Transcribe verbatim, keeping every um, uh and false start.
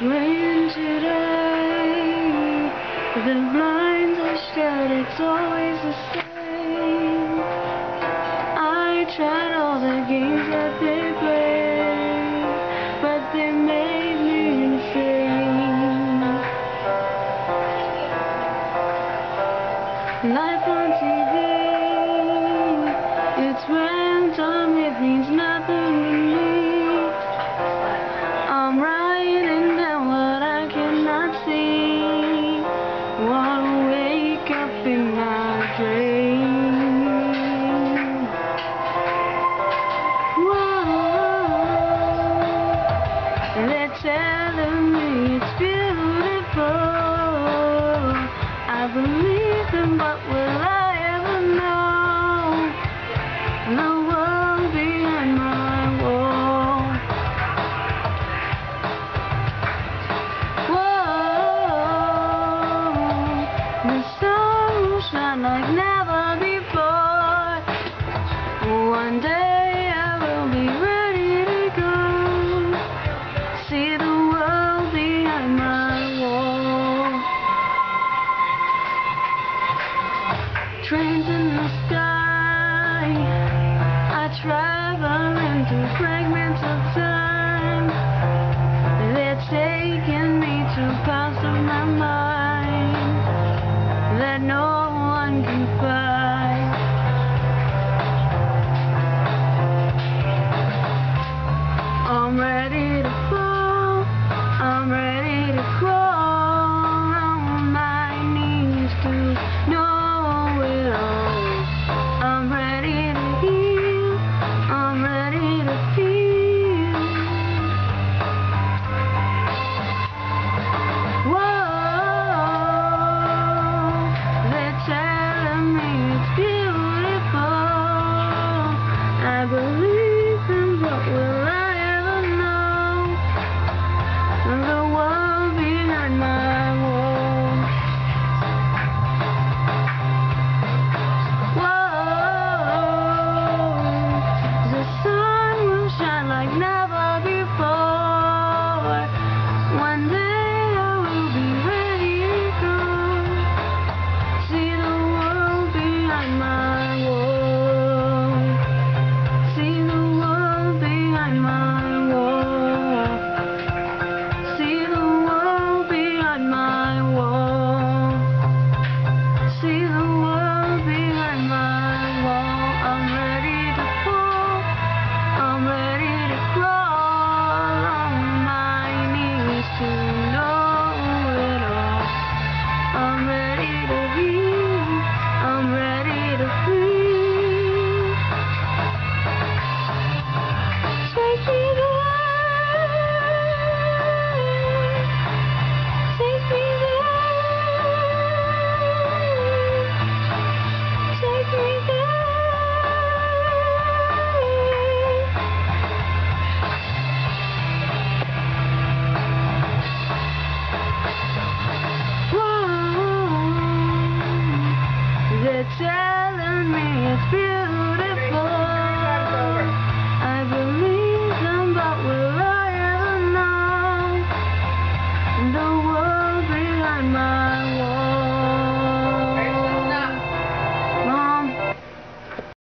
It's raining today, the blinds are shut, it's always the same. I tried all the games that they played, but they made me insane. Life on T V, it's when time it means nothing to me. They're telling me it's beautiful. I believe them, but will I ever know the world behind my wall? Whoa, the sun will shine like never before. One day. Trains in the sky, I travel into fragments of time. They're taking me to parts of my mind that no one can find. I'm ready to fall, I'm ready to crawl on my knees to know. Telling me it's beautiful.